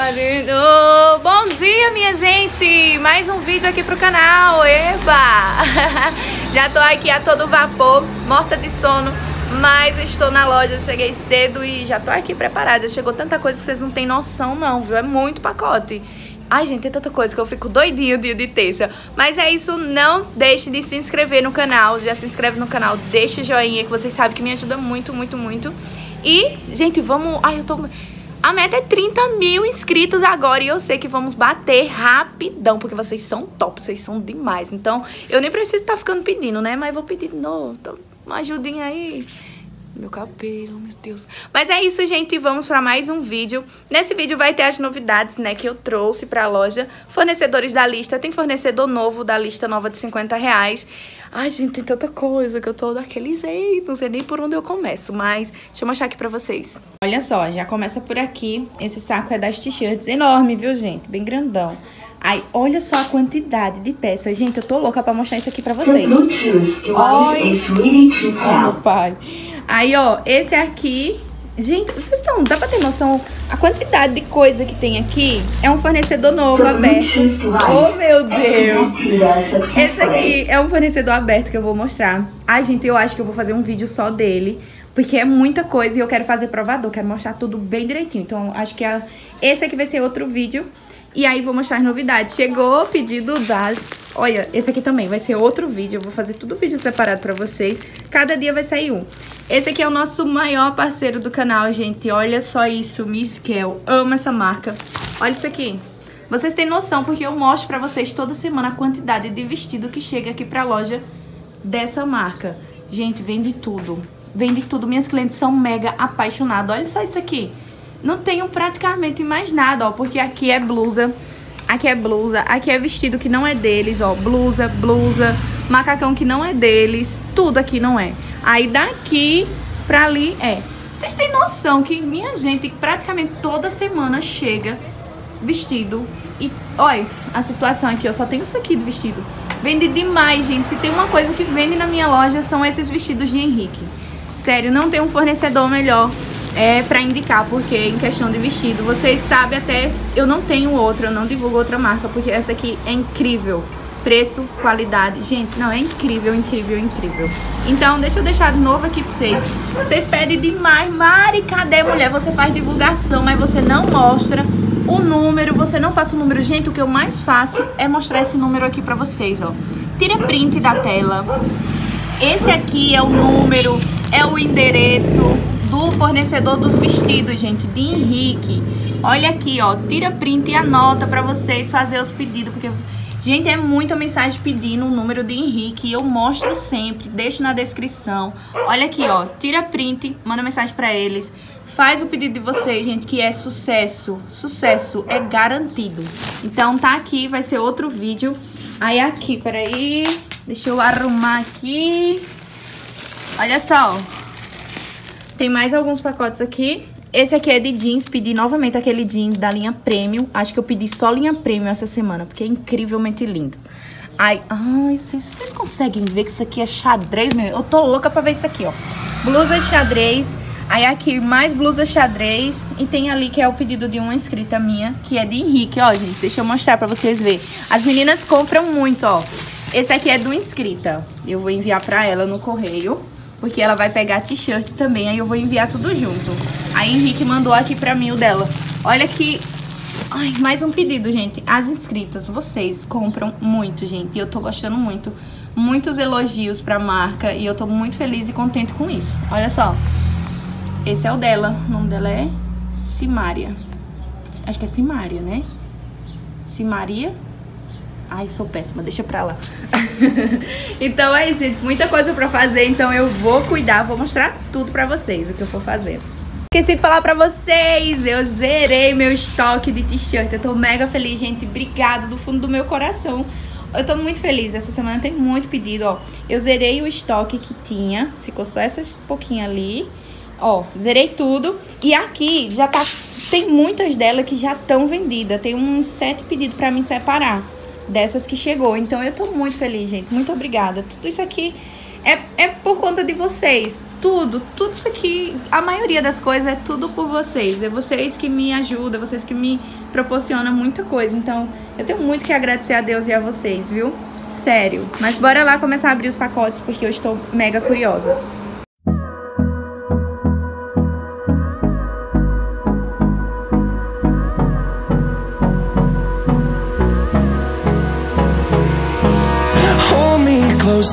Valendo! Bom dia, minha gente! Mais um vídeo aqui pro canal, eba! Já tô aqui a todo vapor, morta de sono, mas estou na loja, cheguei cedo e já tô aqui preparada. Chegou tanta coisa que vocês não têm noção não, viu? É muito pacote. Ai, gente, tem tanta coisa que eu fico doidinha dia de terça. Mas é isso, não deixe de se inscrever no canal. Já se inscreve no canal, deixa o joinha, que vocês sabem que me ajuda muito, muito, muito. E, gente, vamos... Ai, eu tô... A meta é 30 mil inscritos agora e eu sei que vamos bater rapidão, porque vocês são top, vocês são demais. Então, eu nem preciso estar ficando pedindo, né? Mas vou pedir de novo, então, uma ajudinha aí. Meu cabelo, meu Deus. Mas é isso, gente, vamos para mais um vídeo. Nesse vídeo vai ter as novidades, né, que eu trouxe para a loja. Fornecedores da lista, tem fornecedor novo da lista nova de 50 reais. Ai, gente, tem tanta coisa que eu tô daquele jeito, não sei nem por onde eu começo, mas deixa eu mostrar aqui para vocês. Olha só, já começa por aqui, esse saco é das t-shirts, enorme, viu, gente, bem grandão. Ai, olha só a quantidade de peças. Gente, eu tô louca pra mostrar isso aqui pra vocês. Olha, meu pai. Aí, ó, esse aqui... Gente, vocês estão... Dá pra ter noção? A quantidade de coisa que tem aqui é um fornecedor novo, aberto. Oh, meu Deus! Esse aqui é um fornecedor aberto que eu vou mostrar. Ai, gente, eu acho que eu vou fazer um vídeo só dele, porque é muita coisa e eu quero fazer provador, quero mostrar tudo bem direitinho. Então, acho que esse aqui vai ser outro vídeo. E aí vou mostrar as novidades. Chegou o pedido da... Olha, esse aqui também vai ser outro vídeo. Eu vou fazer tudo vídeo separado pra vocês. Cada dia vai sair um. Esse aqui é o nosso maior parceiro do canal, gente. Olha só isso, Miss Kel. Amo essa marca. Olha isso aqui. Vocês têm noção, porque eu mostro pra vocês toda semana a quantidade de vestido que chega aqui pra loja dessa marca. Gente, vem de tudo. Vem de tudo. Minhas clientes são mega apaixonadas. Olha só isso aqui. Não tenho praticamente mais nada, ó, porque aqui é blusa, aqui é blusa, aqui é vestido que não é deles, ó, blusa, blusa, macacão que não é deles, tudo aqui não é. Aí daqui pra ali é. Vocês têm noção que minha gente praticamente toda semana chega vestido e, olha, a situação aqui, eu só tenho isso aqui de vestido. Vende demais, gente, se tem uma coisa que vende na minha loja são esses vestidos de Henrique. Sério, não tem um fornecedor melhor. É pra indicar, porque em questão de vestido, vocês sabem até, eu não tenho outra, eu não divulgo outra marca, porque essa aqui é incrível. Preço, qualidade, gente, não, é incrível, incrível, incrível. Então, deixa eu deixar de novo aqui pra vocês. Vocês pedem demais, Mari, cadê mulher? Você faz divulgação, mas você não mostra o número, você não passa o número. Gente, o que eu mais faço é mostrar esse número aqui pra vocês, ó. Tira print da tela. Esse aqui é o número, é o endereço do fornecedor dos vestidos, gente, de Henrique. Olha aqui, ó, tira print e anota pra vocês fazer os pedidos, porque, gente, é muita mensagem pedindo o número de Henrique, eu mostro sempre, deixo na descrição. Olha aqui, ó, tira print, manda mensagem pra eles, faz o pedido de vocês, gente, que é sucesso, sucesso é garantido. Então tá aqui, vai ser outro vídeo. Aí aqui, peraí, deixa eu arrumar aqui. Olha só, tem mais alguns pacotes aqui. Esse aqui é de jeans, pedi novamente aquele jeans da linha Premium. Acho que eu pedi só linha Premium essa semana, porque é incrivelmente lindo. Ai, vocês conseguem ver que isso aqui é xadrez, meu? Eu tô louca pra ver isso aqui, ó. Blusa de xadrez. Aí aqui, mais blusa xadrez. E tem ali que é o pedido de uma inscrita minha, que é de Henrique, ó, gente. Deixa eu mostrar pra vocês verem. As meninas compram muito, ó. Esse aqui é do inscrita. Eu vou enviar pra ela no correio, porque ela vai pegar t-shirt também, aí eu vou enviar tudo junto. Aí Henrique mandou aqui pra mim o dela. Olha que... Ai, mais um pedido, gente. As inscritas, vocês compram muito, gente. E eu tô gostando muito. Muitos elogios pra marca. E eu tô muito feliz e contente com isso. Olha só. Esse é o dela. O nome dela é Simária. Acho que é Simária, né? Simária. Ai, sou péssima, deixa pra lá. Então é isso, gente. Muita coisa pra fazer, então eu vou cuidar. Vou mostrar tudo pra vocês, o que eu for fazer. Esqueci de falar pra vocês, eu zerei meu estoque de t-shirt. Eu tô mega feliz, gente. Obrigada do fundo do meu coração. Eu tô muito feliz, essa semana tem muito pedido, ó. Eu zerei o estoque que tinha. Ficou só essas pouquinhas ali. Ó, zerei tudo. E aqui já tá... Tem muitas delas que já estão vendidas. Tem uns 7 pedidos pra mim separar dessas que chegou, então eu tô muito feliz, gente, muito obrigada. Tudo isso aqui É por conta de vocês. Tudo isso aqui, a maioria das coisas é tudo por vocês. É vocês que me ajudam, vocês que me proporcionam muita coisa. Então, eu tenho muito que agradecer a Deus e a vocês, viu? Sério. Mas bora lá começar a abrir os pacotes, porque eu estou mega curiosa. Close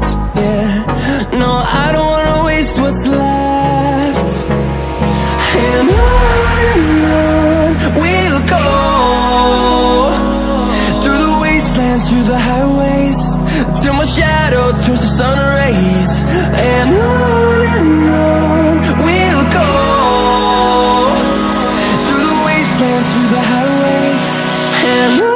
Yeah, no, I don't wanna waste what's left. And on we'll go, through the wastelands, through the highways, till my shadow turns to sun rays. And on we'll go, through the wastelands, through the highways. And on we'll go.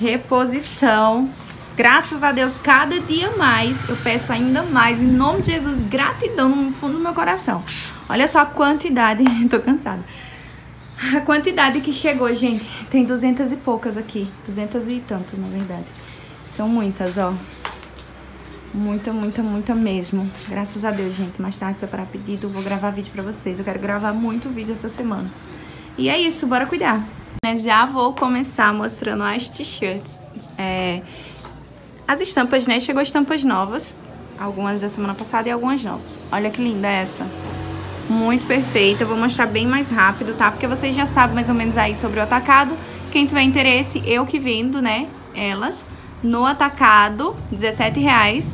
Reposição, graças a Deus, cada dia mais, eu peço ainda mais, em nome de Jesus, gratidão no fundo do meu coração. Olha só a quantidade, tô cansada, a quantidade que chegou, gente, tem 200 e poucas aqui, 200 e tanto, na verdade, são muitas, ó, muita mesmo, graças a Deus, gente. Mais tarde, separar pedido, vou gravar vídeo pra vocês, eu quero gravar muito vídeo essa semana, e é isso, bora cuidar. Já vou começar mostrando as t-shirts, as estampas, né? Chegou estampas novas, algumas da semana passada e algumas novas. Olha que linda essa, muito perfeita. Eu vou mostrar bem mais rápido, tá? Porque vocês já sabem mais ou menos aí sobre o atacado. Quem tiver interesse, eu que vendo, né? Elas no atacado, R$17,00.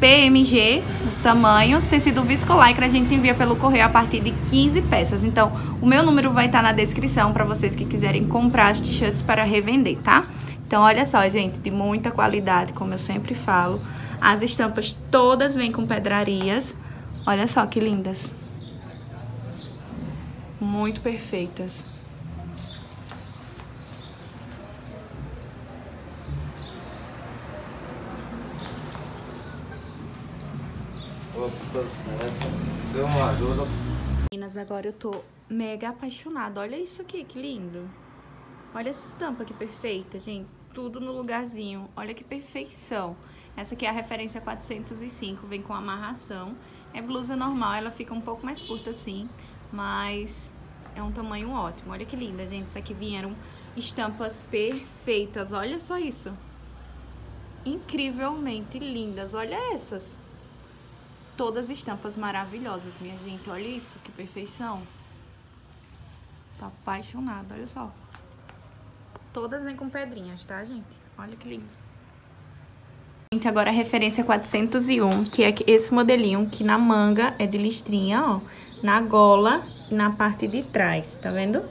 PMG, os tamanhos, tecido viscolaicra, a gente envia pelo correio a partir de 15 peças. Então, o meu número vai estar na descrição para vocês que quiserem comprar as t-shirts para revender, tá? Então, olha só, gente, de muita qualidade, como eu sempre falo. As estampas todas vêm com pedrarias. Olha só que lindas. Muito perfeitas. Deu uma ajuda. Meninas, agora eu tô mega apaixonada. Olha isso aqui, que lindo. Olha essa estampa que perfeita, gente. Tudo no lugarzinho. Olha que perfeição. Essa aqui é a referência 405. Vem com amarração. É blusa normal, ela fica um pouco mais curta assim, mas é um tamanho ótimo. Olha que linda, gente. Isso aqui vieram estampas perfeitas. Olha só isso. Incrivelmente lindas. Olha essas. Todas estampas maravilhosas, minha gente. Olha isso, que perfeição. Tô apaixonada, olha só. Todas vêm com pedrinhas, tá, gente? Olha que lindas. Gente, agora a referência 401, que é esse modelinho que na manga é de listrinha, ó. Na gola e na parte de trás, tá vendo?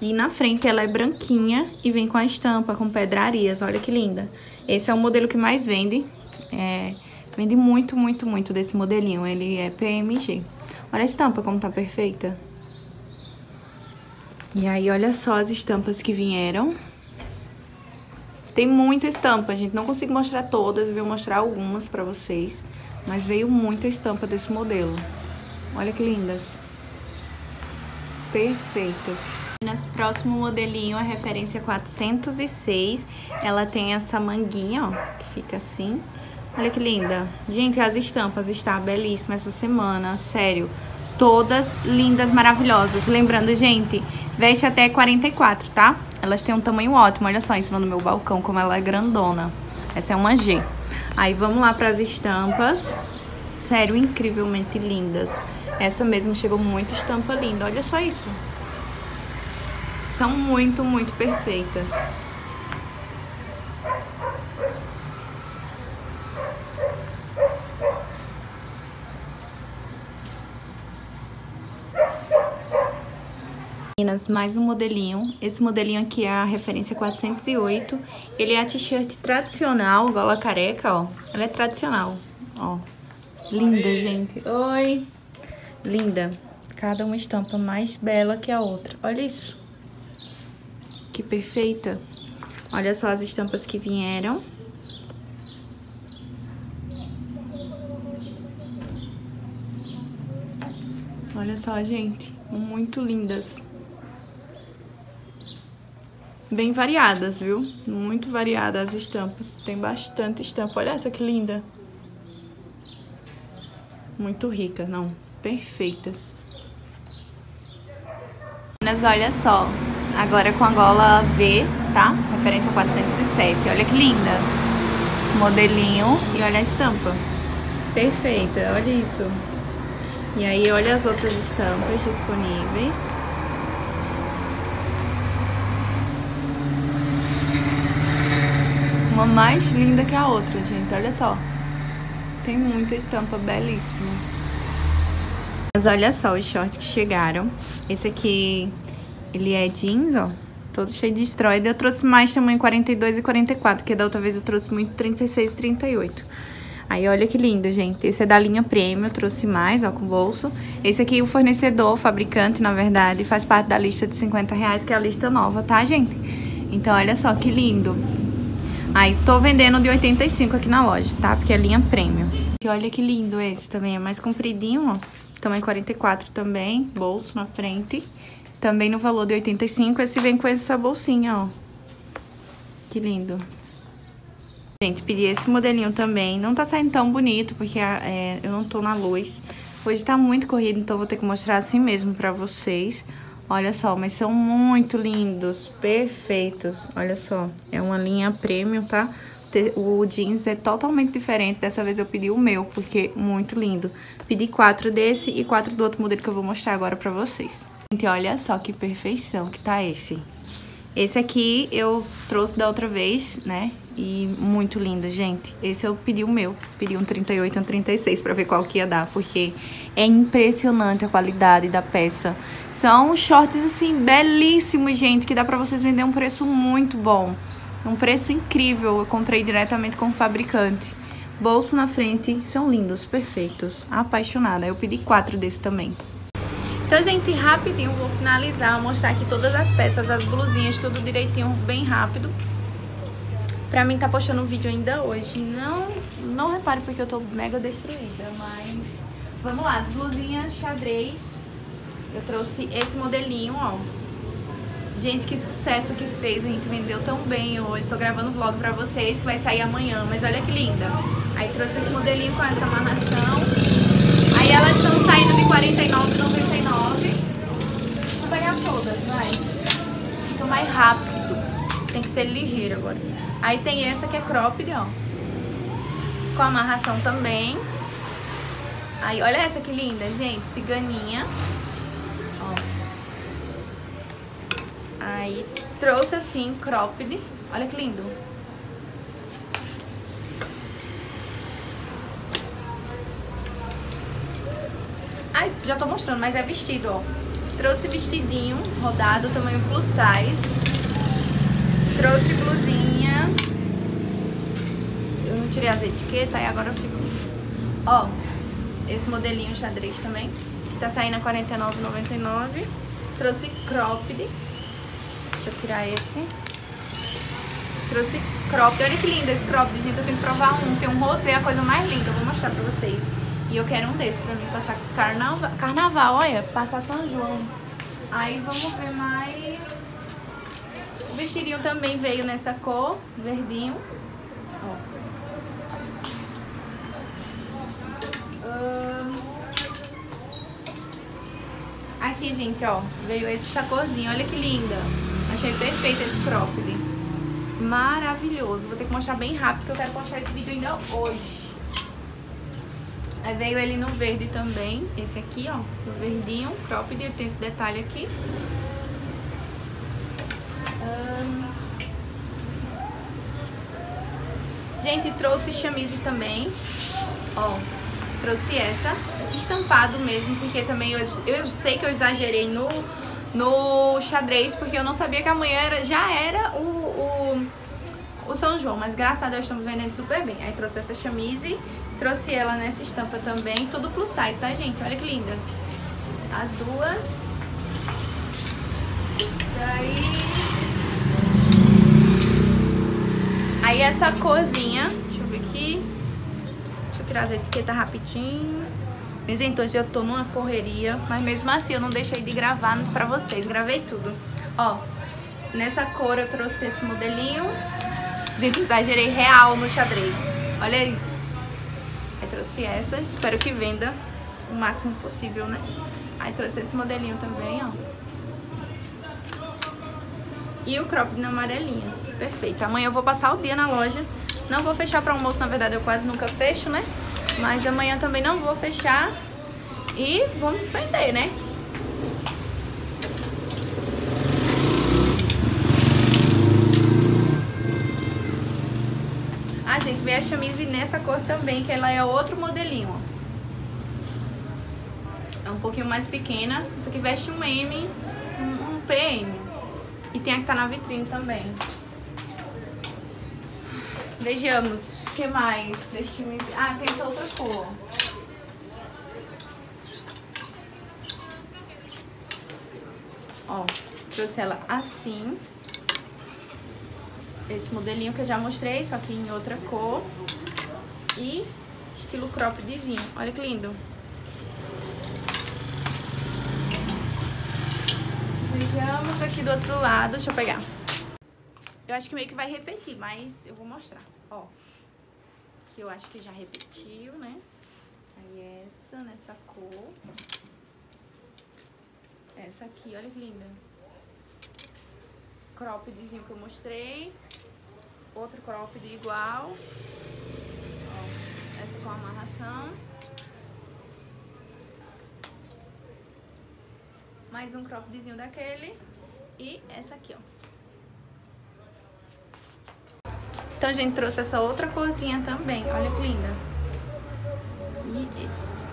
E na frente ela é branquinha e vem com a estampa, com pedrarias. Olha que linda. Esse é o modelo que mais vende. Vende muito, muito, muito desse modelinho. Ele é PMG. Olha a estampa como tá perfeita. E aí, olha só as estampas que vieram. Tem muita estampa, gente. Não consigo mostrar todas, vou mostrar algumas pra vocês. Mas veio muita estampa desse modelo. Olha que lindas. Perfeitas. Nesse próximo modelinho, a referência 406, ela tem essa manguinha, ó, que fica assim. Olha que linda. Gente, as estampas estão belíssimas essa semana, sério. Todas lindas, maravilhosas. Lembrando, gente, veste até 44, tá? Elas têm um tamanho ótimo, olha só, em cima do meu balcão, como ela é grandona. Essa é uma G. Aí, vamos lá para as estampas. Sério, incrivelmente lindas. Essa mesmo chegou muita estampa linda, olha só isso. São muito, muito perfeitas. Meninas, mais um modelinho. Esse modelinho aqui é a referência 408. Ele é a t-shirt tradicional, gola careca, ó. Ela é tradicional, ó. Linda, gente. Oi! Linda. Cada uma estampa mais bela que a outra. Olha isso. Que perfeita. Olha só as estampas que vieram. Olha só, gente. Muito lindas. Bem variadas, viu? Muito variadas as estampas. Tem bastante estampa. Olha essa que linda. Muito rica, não? Perfeitas. Mas olha só. Agora com a gola V, tá? Referência 407. Olha que linda. Modelinho. E olha a estampa. Perfeita. Olha isso. E aí, olha as outras estampas disponíveis. Uma mais linda que a outra, gente. Olha só. Tem muita estampa belíssima. Mas olha só os shorts que chegaram. Esse aqui... ele é jeans, ó, todo cheio de destroyed. Eu trouxe mais tamanho 42 e 44, que da outra vez eu trouxe muito 36 e 38. Aí, olha que lindo, gente. Esse é da linha Premium, eu trouxe mais, ó, com bolso. Esse aqui, o fornecedor, o fabricante, na verdade, faz parte da lista de 50 reais, que é a lista nova, tá, gente? Então, olha só que lindo. Aí, tô vendendo de 85 aqui na loja, tá? Porque é linha Premium. E olha que lindo esse também, é mais compridinho, ó. Tamanho 44 também, bolso na frente. Também no valor de 85, esse vem com essa bolsinha, ó. Que lindo. Gente, pedi esse modelinho também. Não tá saindo tão bonito, porque eu não tô na luz. Hoje tá muito corrido, então vou ter que mostrar assim mesmo pra vocês. Olha só, mas são muito lindos, perfeitos. Olha só, é uma linha premium, tá? O jeans é totalmente diferente. Dessa vez eu pedi o meu, porque muito lindo. Pedi 4 desse e 4 do outro modelo que eu vou mostrar agora pra vocês. Gente, olha só que perfeição que tá esse. Esse aqui eu trouxe da outra vez, né? E muito lindo, gente. Esse eu pedi o meu. Pedi um 38 e um 36 pra ver qual que ia dar, porque é impressionante a qualidade da peça. São shorts, assim, belíssimos, gente, que dá pra vocês vender um preço muito bom. Um preço incrível. Eu comprei diretamente com o fabricante. Bolso na frente. São lindos, perfeitos. Apaixonada. Eu pedi 4 desse também. Então, gente, rapidinho, vou finalizar, vou mostrar aqui todas as peças, as blusinhas, tudo direitinho, bem rápido. Pra mim tá postando um vídeo ainda hoje, não repare porque eu tô mega destruída, mas... vamos lá, as blusinhas xadrez, eu trouxe esse modelinho, ó. Gente, que sucesso que fez, a gente vendeu tão bem hoje, tô gravando vlog pra vocês, que vai sair amanhã, mas olha que linda. Aí trouxe esse modelinho com essa amarração, aí elas estão saindo de R$49,90. Vou pegar todas, vai. Fica mais rápido. Tem que ser ligeiro agora. Aí tem essa que é cropped, ó. Com amarração também. Aí, olha essa que linda, gente. Ciganinha. Ó. Aí trouxe assim, cropped. Olha que lindo. Ai, já tô mostrando, mas é vestido, ó. Trouxe vestidinho rodado, tamanho plus size. Trouxe blusinha. Eu não tirei as etiquetas e agora eu fico... Ó, esse modelinho xadrez também, que tá saindo a R$49,99. Trouxe cropped. Deixa eu tirar esse. Trouxe cropped. Olha que lindo esse cropped, gente. Eu tenho que provar um. Tem um rosé, a coisa mais linda. Eu vou mostrar pra vocês. E eu quero um desse pra mim passar carnaval. Carnaval, olha. Passar São João. Aí vamos ver mais. O vestidinho também veio nessa cor. Verdinho. Ó. Aqui, gente, ó. Veio esse sacorzinho. Olha que linda. Achei perfeito esse cropped. Maravilhoso. Vou ter que mostrar bem rápido, porque eu quero postar esse vídeo ainda hoje. Aí veio ele no verde também, esse aqui, ó, no verdinho, cropped, ele tem esse detalhe aqui. Gente, trouxe chamise também, ó, trouxe essa, estampado mesmo, porque também eu sei que eu exagerei no xadrez, porque eu não sabia que amanhã já era o São João, mas graças a Deus estamos vendendo super bem. Aí trouxe essa chamise, trouxe ela nessa estampa também, tudo plus size, tá, gente? Olha que linda. As duas. Daí... Aí essa corzinha, deixa eu ver aqui. Deixa eu tirar as etiquetas rapidinho. Mas, gente, hoje eu tô numa correria, mas mesmo assim eu não deixei de gravar pra vocês, gravei tudo. Ó, nessa cor eu trouxe esse modelinho. Gente, exagerei real no xadrez. Olha isso. Aí trouxe essa. Espero que venda o máximo possível, né? Aí trouxe esse modelinho também, ó. E o cropped na amarelinha. Perfeito. Amanhã eu vou passar o dia na loja. Não vou fechar pra almoço, na verdade eu quase nunca fecho, né? Mas amanhã também não vou fechar. E vamos vender, né? Ah, gente, veio a chamise nessa cor também, que ela é outro modelinho, ó. É um pouquinho mais pequena. Isso aqui veste um M, um PM. E tem a que tá na vitrine também. Vejamos. O que mais? Ah, tem essa outra cor. Ó, trouxe ela assim. Esse modelinho que eu já mostrei, só que em outra cor. E estilo croppedzinho. Olha que lindo. Vejamos aqui do outro lado. Deixa eu pegar. Eu acho que meio que vai repetir, mas eu vou mostrar. Ó. Que eu acho que já repetiu, né? Aí essa, nessa cor. Essa aqui, olha que linda. Croppedzinho que eu mostrei. Outro cropped igual. Ó, essa com amarração. Mais um croppedzinho daquele. E essa aqui, ó. Então, gente, trouxe essa outra corzinha também. Olha que linda. E esse.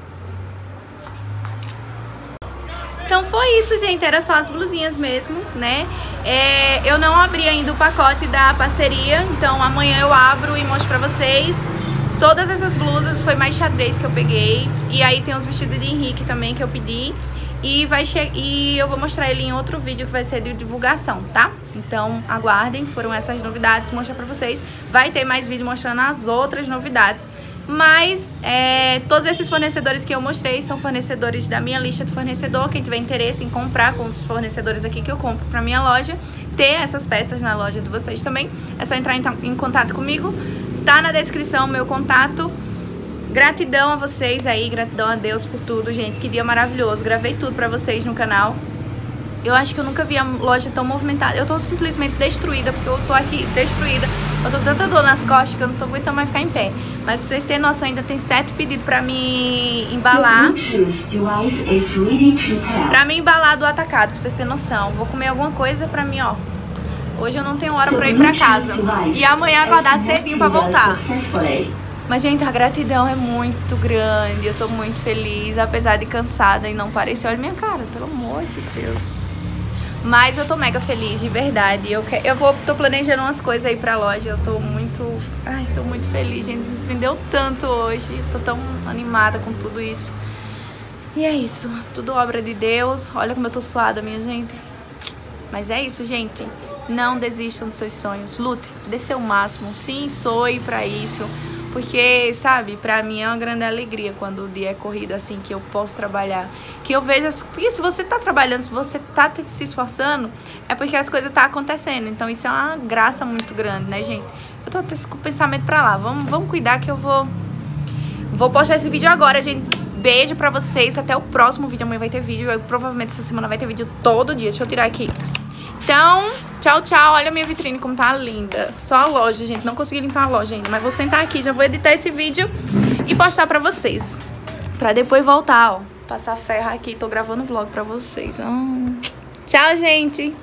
Então foi isso, gente. Era só as blusinhas mesmo, né? Eu não abri ainda o pacote da parceria, então amanhã eu abro e mostro pra vocês. Todas essas blusas, foi mais xadrez que eu peguei. E aí tem os vestidos de Henrique também que eu pedi. E eu vou mostrar ele em outro vídeo que vai ser de divulgação, tá? Então aguardem, foram essas novidades, mostrar pra vocês. Vai ter mais vídeo mostrando as outras novidades. Mas todos esses fornecedores que eu mostrei são fornecedores da minha lista de fornecedor. Quem tiver interesse em comprar com os fornecedores aqui que eu compro pra minha loja, ter essas peças na loja de vocês também, é só entrar em contato comigo. Tá na descrição o meu contato. Gratidão a vocês aí, gratidão a Deus por tudo, gente. Que dia maravilhoso, gravei tudo pra vocês no canal. Eu acho que eu nunca vi a loja tão movimentada. Eu tô simplesmente destruída, porque eu tô aqui destruída. Eu tô com tanta dor nas costas que eu não tô aguentando mais ficar em pé. Mas pra vocês terem noção, ainda tem 7 pedidos pra me embalar. Pra me embalar do atacado, pra vocês terem noção. Vou comer alguma coisa pra mim, ó. Hoje eu não tenho hora pra ir pra casa. E amanhã acordar cedinho pra voltar. Mas, gente, a gratidão é muito grande. Eu tô muito feliz, apesar de cansada e não parecer. Olha minha cara, pelo amor de Deus. Mas eu tô mega feliz, de verdade. Tô planejando umas coisas aí pra loja. Eu tô muito... Ai, tô muito feliz, gente. Vendeu tanto hoje. Tô tão animada com tudo isso. E é isso. Tudo obra de Deus. Olha como eu tô suada, minha gente. Mas é isso, gente. Não desistam dos seus sonhos. Lute, dê seu máximo. Sim, soe pra isso. Porque, sabe, pra mim é uma grande alegria quando o dia é corrido, assim, que eu posso trabalhar. Que eu vejo... Porque se você tá trabalhando, se você tá se esforçando, é porque as coisas tá acontecendo. Então isso é uma graça muito grande, né, gente? Eu tô até com o pensamento pra lá. Vamos cuidar que eu vou... Vou postar esse vídeo agora, gente. Beijo pra vocês. Até o próximo vídeo. Amanhã vai ter vídeo. Eu, provavelmente essa semana vai ter vídeo todo dia. Deixa eu tirar aqui. Então, tchau, tchau. Olha a minha vitrine como tá linda. Só a loja, gente. Não consegui limpar a loja ainda. Mas vou sentar aqui. Já vou editar esse vídeo e postar pra vocês. Pra depois voltar, ó. Passar ferro aqui. Tô gravando vlog pra vocês. Tchau, gente.